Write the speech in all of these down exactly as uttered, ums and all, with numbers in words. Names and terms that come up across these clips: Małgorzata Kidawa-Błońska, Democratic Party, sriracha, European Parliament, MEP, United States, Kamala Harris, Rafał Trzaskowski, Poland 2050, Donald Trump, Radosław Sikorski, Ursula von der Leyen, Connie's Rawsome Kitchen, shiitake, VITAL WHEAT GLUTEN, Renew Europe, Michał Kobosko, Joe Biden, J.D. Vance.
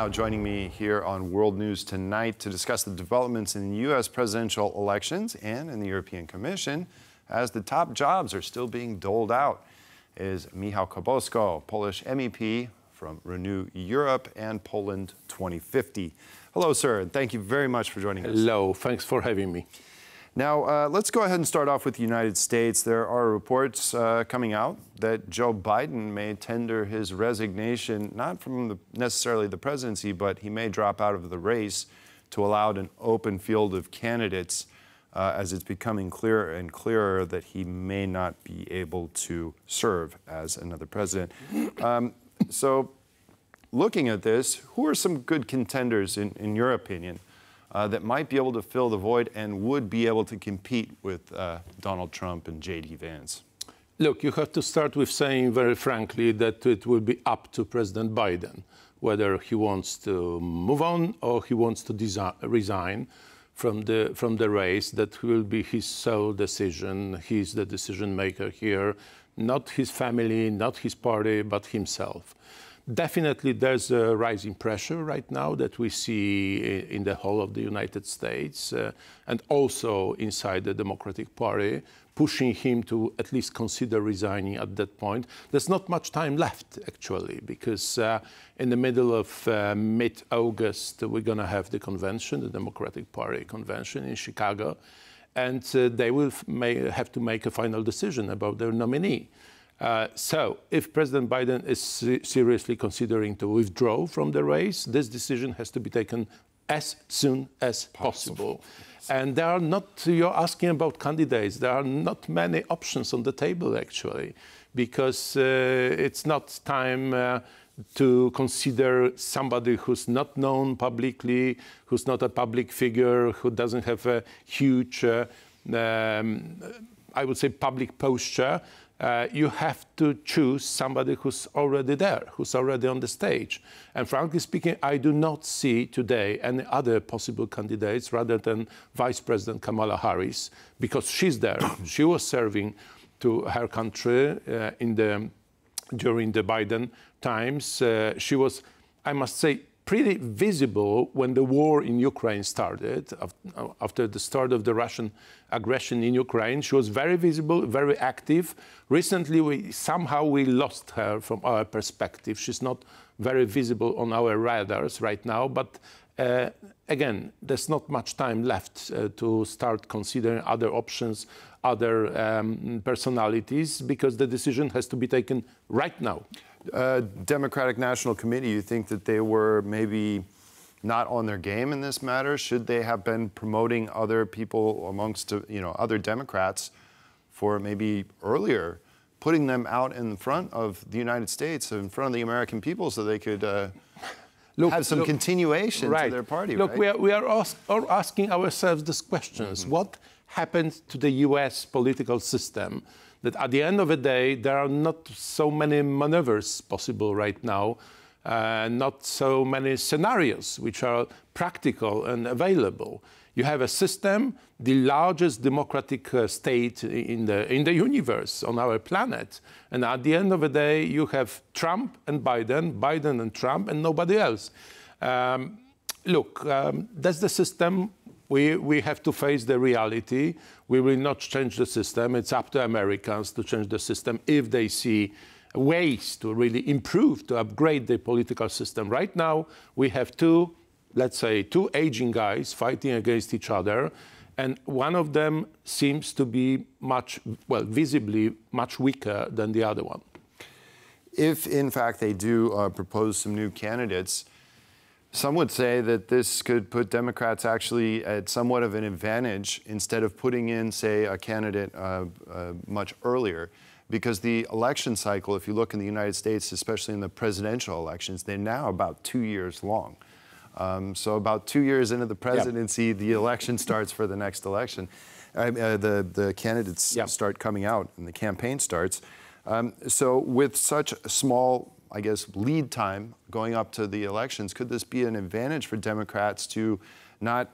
now joining me here on World News Tonight to discuss the developments in U S presidential elections and in the European Commission as the top jobs are still being doled out is Michał Kobosko, Polish M E P from Renew Europe and Poland twenty fifty. Hello, sir, and thank you very much for joining us. Hello, thanks for having me. Now, uh, let's go ahead and start off with the United States. There are reports uh, coming out that Joe Biden may tender his resignation, not from the, necessarily the presidency, but he may drop out of the race to allow an open field of candidates uh, as it's becoming clearer and clearer that he may not be able to serve as another president. Um, so looking at this, who are some good contenders, in, in your opinion, Uh, that might be able to fill the void and would be able to compete with uh, Donald Trump and J D. Vance? Look, you have to start with saying very frankly that it will be up to President Biden whether he wants to move on or he wants to resign from the, from the race. That will be his sole decision. He's the decision maker here, not his family, not his party, but himself. Definitely, there's a rising pressure right now that we see in the whole of the United States uh, and also inside the Democratic Party, pushing him to at least consider resigning at that point. There's not much time left, actually, because uh, in the middle of uh, mid-August, we're going to have the convention, the Democratic Party convention in Chicago, and uh, they will may have to make a final decision about their nominee. Uh, so, if President Biden is se seriously considering to withdraw from the race, this decision has to be taken as soon as possible. possible. And there are not, you're asking about candidates, there are not many options on the table, actually, because uh, it's not time uh, to consider somebody who's not known publicly, who's not a public figure, who doesn't have a huge, uh, um, I would say, public posture. Uh, you have to choose somebody who's already there, who's already on the stage. And frankly speaking, I do not see today any other possible candidates rather than Vice President Kamala Harris, because she's there. She was serving to her country uh, in the, during the Biden times. Uh, she was, I must say, pretty visible when the war in Ukraine started. After the start of the Russian aggression in Ukraine, she was very visible, very active. Recently, we, somehow we lost her from our perspective. She's not very visible on our radars right now, but uh, again, there's not much time left uh, to start considering other options, other um, personalities, because the decision has to be taken right now. Uh, Democratic National Committee, you think that they were maybe not on their game in this matter? Should they have been promoting other people amongst, you know, other Democrats for maybe earlier, putting them out in front of the United States, in front of the American people, so they could uh, look, have some look, continuation right. to their party? Look, right? we are, we are ask, all asking ourselves these questions. Mm-hmm. What happened to the U S political system? That at the end of the day, there are not so many maneuvers possible right now, uh, not so many scenarios which are practical and available. You have a system, the largest democratic uh, state in the, in the universe, on our planet. And at the end of the day, you have Trump and Biden, Biden and Trump, and nobody else. Um, look, um, that's the system. We, we have to face the reality. We will not change the system. It's up to Americans to change the system if they see ways to really improve, to upgrade the political system. Right now, we have two, let's say, two aging guys fighting against each other. And one of them seems to be much, well, visibly much weaker than the other one. If, in fact, they do uh, propose some new candidates, some would say that this could put Democrats actually at somewhat of an advantage instead of putting in, say, a candidate uh, uh, much earlier. Because the election cycle, if you look in the United States, especially in the presidential elections, they're now about two years long. Um, so about two years into the presidency, yep. the election starts for the next election. Uh, the, the candidates yep. start coming out and the campaign starts. Um, so with such small, I guess, lead time going up to the elections, could this be an advantage for Democrats to not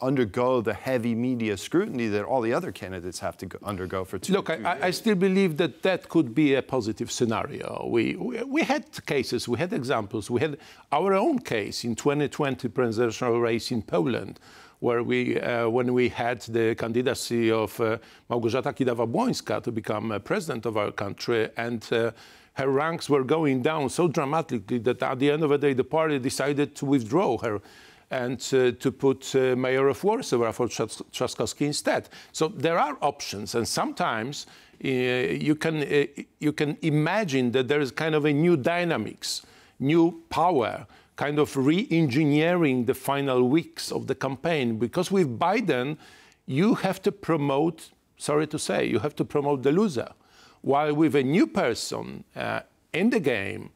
undergo the heavy media scrutiny that all the other candidates have to go, undergo for two. Look, two I, I still believe that that could be a positive scenario. We, we we had cases, we had examples, we had our own case in twenty twenty presidential race in Poland, where we uh, when we had the candidacy of uh, Małgorzata Kidawa-Błońska to become uh, president of our country, and uh, her ranks were going down so dramatically that at the end of the day the party decided to withdraw her and uh, to put uh, mayor of Warsaw, Rafał Trzaskowski, instead. So there are options, and sometimes uh, you can uh, you can imagine that there is kind of a new dynamics, new power, kind of re-engineering the final weeks of the campaign. Because with Biden, you have to promote, sorry to say, you have to promote the loser. While with a new person uh, in the game,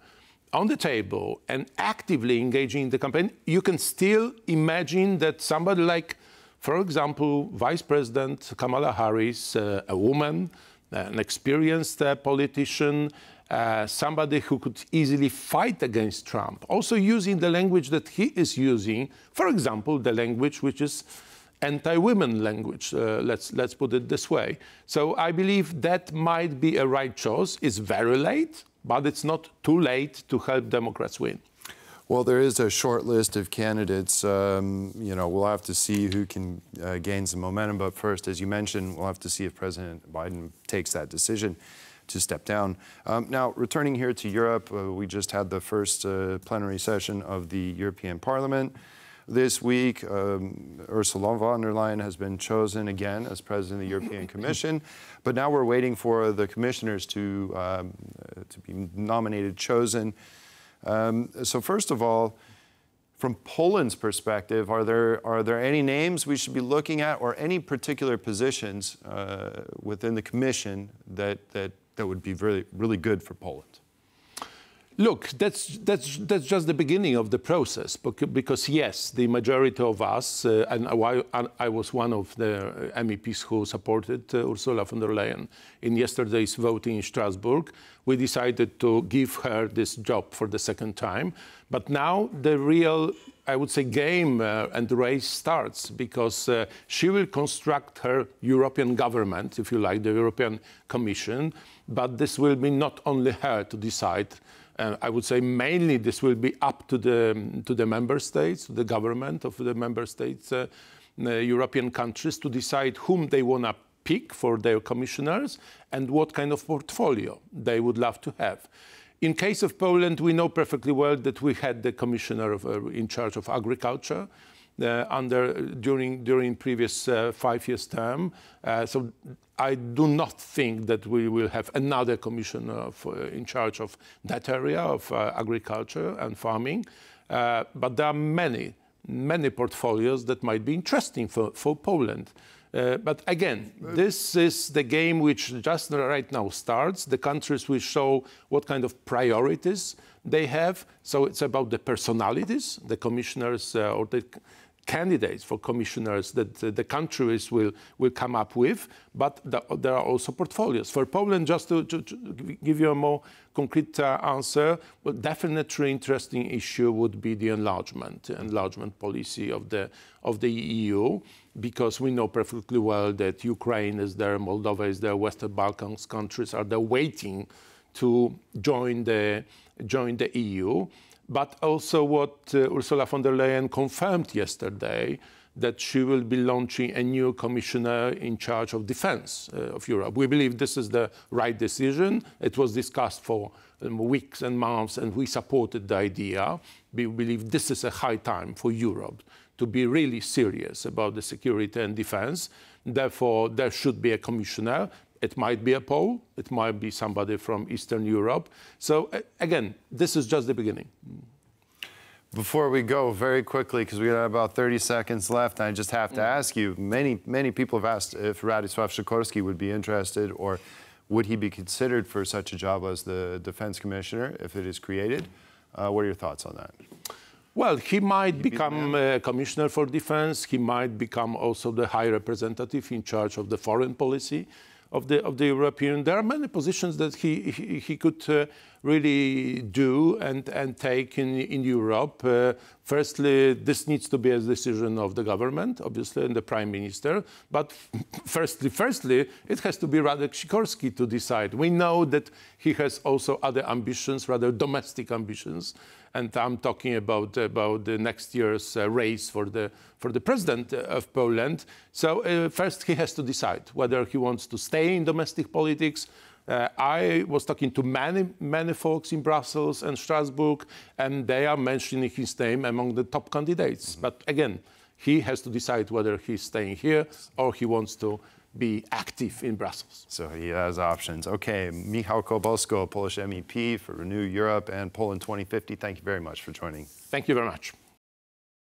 on the table, and actively engaging in the campaign, you can still imagine that somebody like, for example, Vice President Kamala Harris, uh, a woman, an experienced uh, politician, uh, somebody who could easily fight against Trump, also using the language that he is using, for example, the language which is anti-women language, uh, let's, let's put it this way. So I believe that might be a right choice. It's very late, but it's not too late to help Democrats win. Well, there is a short list of candidates. Um, you know, we'll have to see who can uh, gain some momentum. But first, as you mentioned, we'll have to see if President Biden takes that decision to step down. Um, now, returning here to Europe, uh, we just had the first uh, plenary session of the European Parliament. This week, um, Ursula von der Leyen has been chosen again as president of the European Commission, but now we're waiting for the commissioners to, um, to be nominated, chosen. Um, so first of all, from Poland's perspective, are there, are there any names we should be looking at or any particular positions uh, within the Commission that, that, that would be really, really good for Poland? Look, that's, that's, that's just the beginning of the process, because yes, the majority of us, uh, and I, I was one of the M E Ps who supported uh, Ursula von der Leyen in yesterday's voting in Strasbourg, we decided to give her this job for the second time. But now the real, I would say, game uh, and the race starts, because uh, she will construct her European government, if you like, the European Commission, but this will be not only her to decide. And I would say mainly this will be up to the, to the member states, the government of the member states, uh, the European countries, to decide whom they want to pick for their commissioners and what kind of portfolio they would love to have. In case of Poland, we know perfectly well that we had the commissioner of, uh, in charge of agriculture uh, under during during previous uh, five years term. Uh, so I do not think that we will have another commissioner of, uh, in charge of that area of uh, agriculture and farming. Uh, but there are many, many portfolios that might be interesting for, for Poland. Uh, but again, this is the game which just right now starts. The countries will show what kind of priorities they have. So it's about the personalities, the commissioners uh, or the candidates for commissioners that uh, the countries will, will come up with. But the, there are also portfolios. For Poland, just to, to, to give you a more concrete uh, answer, well, definitely interesting issue would be the enlargement, enlargement policy of the, of the E U. Because we know perfectly well that Ukraine is there, Moldova is there, Western Balkans countries are there waiting to join the, join the E U. But also what uh, Ursula von der Leyen confirmed yesterday, that she will be launching a new commissioner in charge of defense uh, of Europe. We believe this is the right decision. It was discussed for um, weeks and months, and we supported the idea. We believe this is a high time for Europe to be really serious about the security and defense. Therefore, there should be a commissioner. It might be a Pole. It might be somebody from Eastern Europe. So again, this is just the beginning. Before we go, very quickly, because we have about thirty seconds left, I just have to mm. ask you, many, many people have asked if Radosław Sikorski would be interested, or would he be considered for such a job as the defense commissioner if it is created? Uh, what are your thoughts on that? Well, he might He'd become be uh, commissioner for defense. He might become also the high representative in charge of the foreign policy of the, of the European. There are many positions that he, he, he could uh, really do and, and take in, in Europe. Uh, firstly, this needs to be a decision of the government, obviously, and the prime minister. But firstly, firstly, it has to be Radek Sikorski to decide. We know that he has also other ambitions, rather domestic ambitions. And I'm talking about, about the next year's uh, race for the, for the president of Poland. So uh, first he has to decide whether he wants to stay in domestic politics. Uh, I was talking to many, many folks in Brussels and Strasbourg, and they are mentioning his name among the top candidates. Mm-hmm. But again, he has to decide whether he's staying here or he wants to be active in Brussels. So he has options. Okay, Michał Kobosko, Polish M E P for Renew Europe and Poland twenty fifty, thank you very much for joining. Thank you very much.